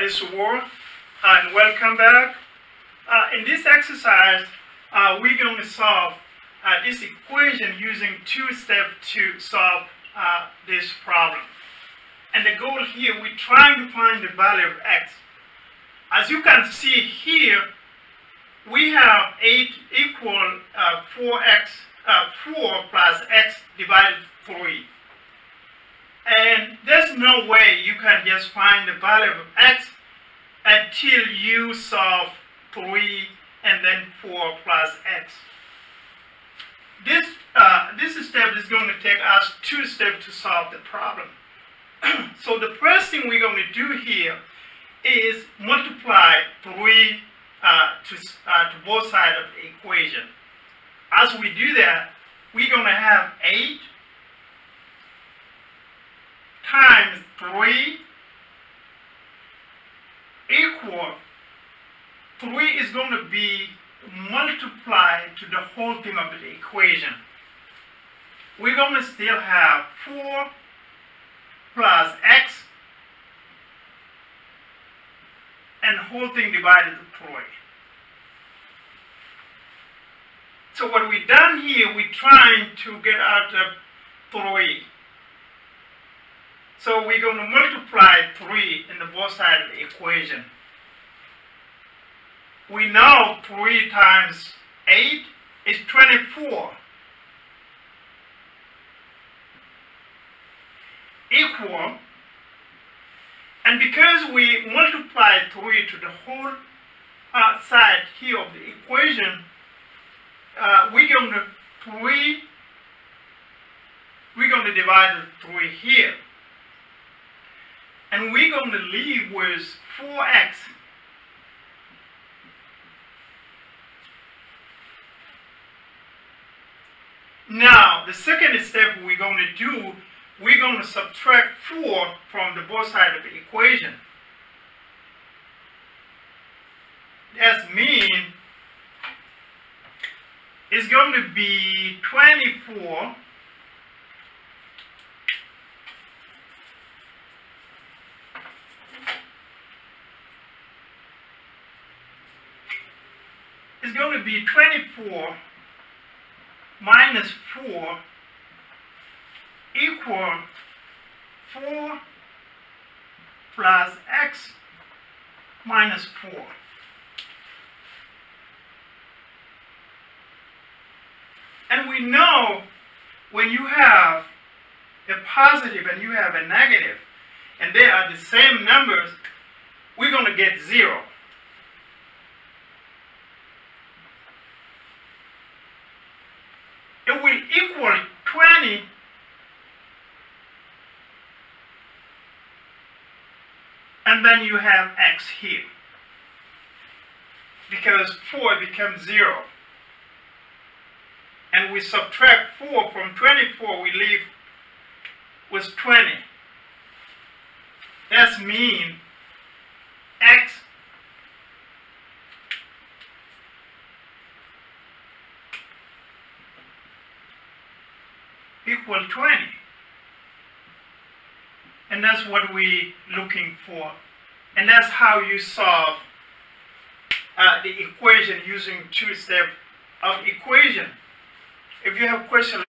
This war, and welcome back. In this exercise, we're going to solve this equation using two steps to solve this problem. And the goal here, we're trying to find the value of x. As you can see here, we have 8 equal 4 plus x divided 3. And there's no way you can just find the value of x until you solve 3 and then 4 plus x. This step is going to take us 2 steps to solve the problem. So the first thing we're going to do here is multiply 3 to both sides of the equation. As we do that, we're going to have 8 times 3 equal 3 is going to be multiplied to the whole thing of the equation. We're going to still have 4 plus x and whole thing divided by 3. So what we've done here, we're trying to get out of 3. So we're going to multiply 3 in the both sides of the equation. We know 3 times 8 is 24 equal, and because we multiply 3 to the whole side here of the equation, we're going to divide 3 here. And we're going to leave with 4x . Now the second step we're going to do, we're going to subtract 4 from the both sides of the equation. That means it's going to be 24 minus 4 equal 4 plus x minus 4. And we know when you have a positive and you have a negative, and they are the same numbers, we're going to get 0. It will equal 20 and then you have x here because 4 becomes 0 and we subtract 4 from 24, we leave with 20. That means x equal 20, and that's what we're looking for, and that's how you solve the equation using two-step of equation. If you have questions